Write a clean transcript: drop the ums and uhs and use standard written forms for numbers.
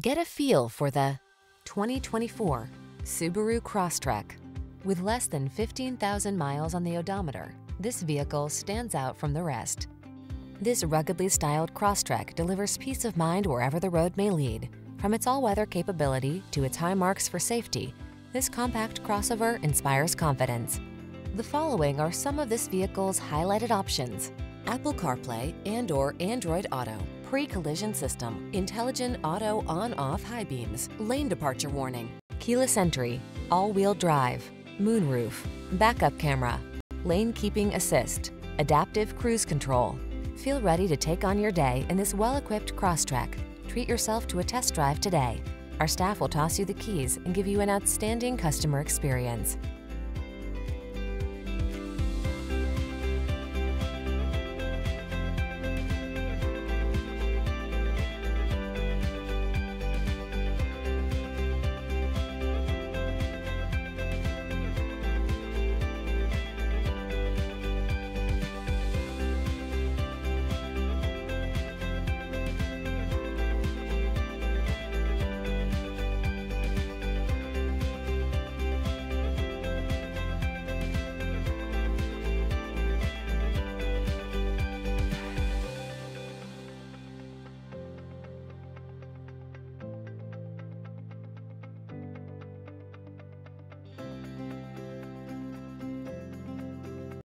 Get a feel for the 2024 Subaru Crosstrek. With less than 15,000 miles on the odometer, this vehicle stands out from the rest. This ruggedly styled Crosstrek delivers peace of mind wherever the road may lead. From its all-weather capability to its high marks for safety, this compact crossover inspires confidence. The following are some of this vehicle's highlighted options: Apple CarPlay and/or Android Auto, pre-collision system, intelligent auto on-off high beams, lane departure warning, keyless entry, all-wheel drive, moonroof, backup camera, lane keeping assist, adaptive cruise control. Feel ready to take on your day in this well-equipped Crosstrek. Treat yourself to a test drive today. Our staff will toss you the keys and give you an outstanding customer experience.